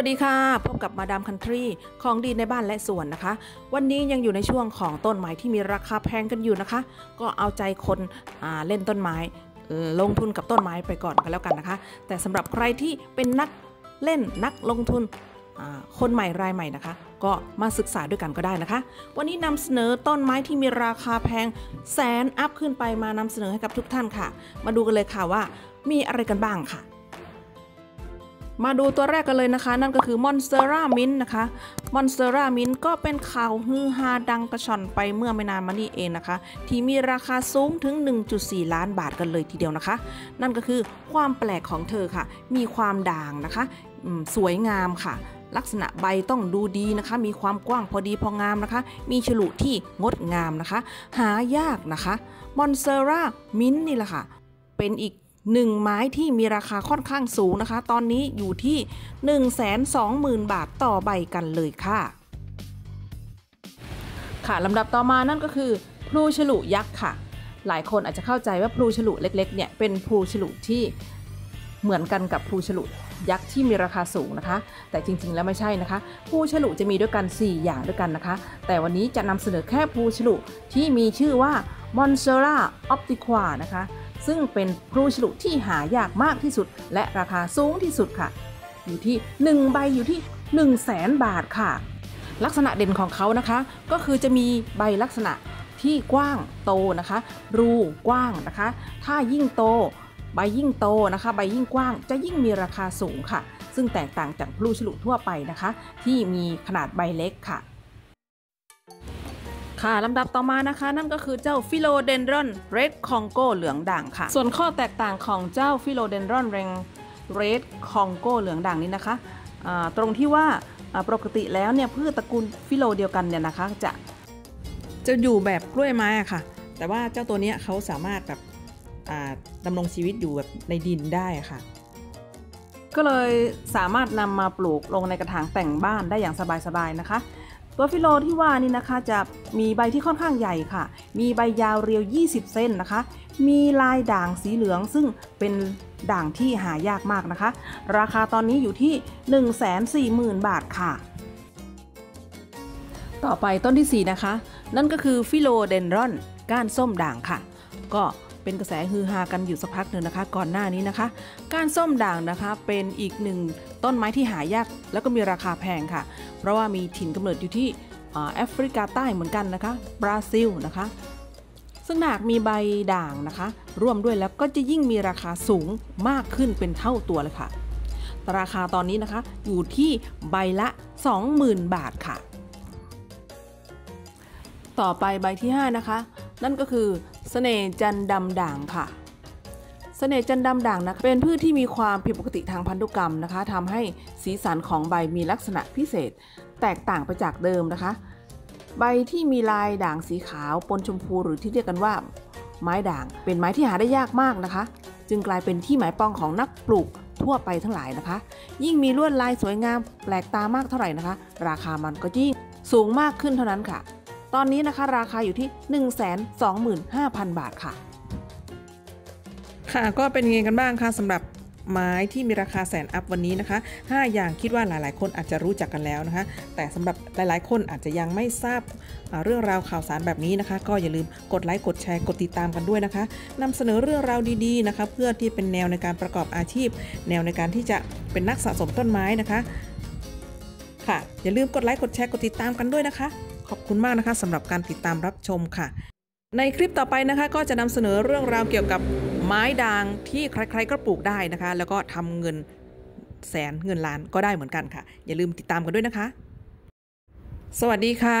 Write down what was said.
วัสดีค่ะพบกับมาดามคันทรีของดีในบ้านและสวนนะคะวันนี้ยังอยู่ในช่วงของต้นไม้ที่มีราคาแพงกันอยู่นะคะก็เอาใจคนเล่นต้นไม้ลงทุนกับต้นไม้ไปก่อนกันแล้วกันนะคะแต่สำหรับใครที่เป็นนักเล่นนักลงทุนคนใหม่รายใหม่นะคะก็มาศึกษาด้วยกันก็ได้นะคะวันนี้นำเสนอต้นไม้ที่มีราคาแพงแสนอัพขึ้นไปมานำเสนอให้กับทุกท่านค่ะมาดูกันเลยค่ะว่ามีอะไรกันบ้างค่ะมาดูตัวแรกกันเลยนะคะนั่นก็คือมอนสเตอร่ามิ้นนะคะมอนสเตอร่ามิ้นก็เป็นข่าวฮือฮาดังกระชอนไปเมื่อไม่นานมานี้เองนะคะที่มีราคาสูงถึง 1.4 ล้านบาทกันเลยทีเดียวนะคะนั่นก็คือความแปลกของเธอค่ะมีความด่างนะคะสวยงามค่ะลักษณะใบต้องดูดีนะคะมีความกว้างพอดีพองามนะคะมีฉลุที่งดงามนะคะหายากนะคะมอนสเตอร่ามิ้นนี่แหละค่ะเป็นอีกหนึ่งไม้ที่มีราคาค่อนข้างสูงนะคะตอนนี้อยู่ที่ 120,000 บาทต่อใบกันเลยค่ะค่ะลำดับต่อมานั่นก็คือพลูฉลุยักษ์ค่ะหลายคนอาจจะเข้าใจว่าพลูฉลุเล็กๆเนี่ยเป็นพลูฉลุที่เหมือนกันกับพลูฉลุยักษ์ที่มีราคาสูงนะคะแต่จริงๆแล้วไม่ใช่นะคะพลูฉลุจะมีด้วยกัน4อย่างด้วยกันนะคะแต่วันนี้จะนำเสนอแค่พลูฉลุที่มีชื่อว่ามอนสเตอร่าออปติควานะคะซึ่งเป็นพลูฉลุที่หายากมากที่สุดและราคาสูงที่สุดค่ะอยู่ที่1ใบอยู่ที่ 100,000 บาทค่ะลักษณะเด่นของเขานะคะก็คือจะมีใบลักษณะที่กว้างโตนะคะรูกว้างนะคะถ้ายิ่งโตใบยิ่งโตนะคะใบยิ่งกว้างจะยิ่งมีราคาสูงค่ะซึ่งแตกต่างจากพลูฉลุทั่วไปนะคะที่มีขนาดใบเล็กค่ะค่ะลำดับต่อมานะคะนั่นก็คือเจ้า Philodendron Red Congo เหลืองด่างค่ะส่วนข้อแตกต่างของเจ้า Philodendron Red Congo เหลืองด่างนี้นะคะตรงที่ว่าปกติแล้วเนี่ยพืชตระกูลฟิโลเดียวกันเนี่ยนะคะจะอยู่แบบกล้วยไม้ค่ะแต่ว่าเจ้าตัวนี้เขาสามารถแบบดำรงชีวิตอยู่แบบในดินได้ค่ะก็เลยสามารถนำมาปลูกลงในกระถางแต่งบ้านได้อย่างสบายๆนะคะตัวฟิโลที่ว่านี่นะคะจะมีใบที่ค่อนข้างใหญ่ค่ะมีใบยาวเรียว20เซนนะคะมีลายด่างสีเหลืองซึ่งเป็นด่างที่หายากมากนะคะราคาตอนนี้อยู่ที่ 140,000 บาทค่ะต่อไปต้นที่4นะคะนั่นก็คือฟิโลเดนดรอนก้านส้มด่างค่ะก็เป็นกระแสฮือฮากันอยู่สักพักหนึ่งนะคะก่อนหน้านี้นะคะก้านส้มด่างนะคะเป็นอีกหนึ่งต้นไม้ที่หายากแล้วก็มีราคาแพงค่ะเพราะว่ามีถิ่นกำเนิดอยู่ที่แอฟริกาใต้เหมือนกันนะคะบราซิลนะคะซึ่งหากมีใบด่างนะคะร่วมด้วยแล้วก็จะยิ่งมีราคาสูงมากขึ้นเป็นเท่าตัวเลยค่ะราคาตอนนี้นะคะอยู่ที่ใบละ 20,000 บาทค่ะต่อไปใบที่5นะคะนั่นก็คือเสน่ห์จันดำด่างค่ะเสน่ห์จันดำด่างนะเป็นพืชที่มีความผิดปกติทางพันธุกรรมนะคะทำให้สีสันของใบมีลักษณะพิเศษแตกต่างไปจากเดิมนะคะใบที่มีลายด่างสีขาวปนชมพูหรือที่เรียกกันว่าไม้ด่างเป็นไม้ที่หาได้ยากมากนะคะจึงกลายเป็นที่หมายปองของนักปลูกทั่วไปทั้งหลายนะคะยิ่งมีลวดลายสวยงามแปลกตามากเท่าไหร่นะคะราคามันก็ยิ่งสูงมากขึ้นเท่านั้นค่ะตอนนี้นะคะราคาอยู่ที่ 125,000 บาทค่ะค่ะก็เป็นไงกันบ้างคะสำหรับไม้ที่มีราคาแสนอัพวันนี้นะคะ5อย่างคิดว่าหลายๆคนอาจจะรู้จักกันแล้วนะคะแต่สำหรับหลายๆคนอาจจะยังไม่ทราบเรื่องราวข่าวสารแบบนี้นะคะก็อย่าลืมกดไลค์กดแชร์กดติดตามกันด้วยนะคะนำเสนอเรื่องราวดีๆนะคะเพื่อที่เป็นแนวในการประกอบอาชีพแนวในการที่จะเป็นนักสะสมต้นไม้นะคะค่ะอย่าลืมกดไลค์กดแชร์กดติดตามกันด้วยนะคะขอบคุณมากนะคะสำหรับการติดตามรับชมค่ะในคลิปต่อไปนะคะก็จะนำเสนอเรื่องราวเกี่ยวกับไม้ด่างที่ใครๆก็ปลูกได้นะคะแล้วก็ทำเงินแสนเงินล้านก็ได้เหมือนกันค่ะอย่าลืมติดตามกันด้วยนะคะสวัสดีค่ะ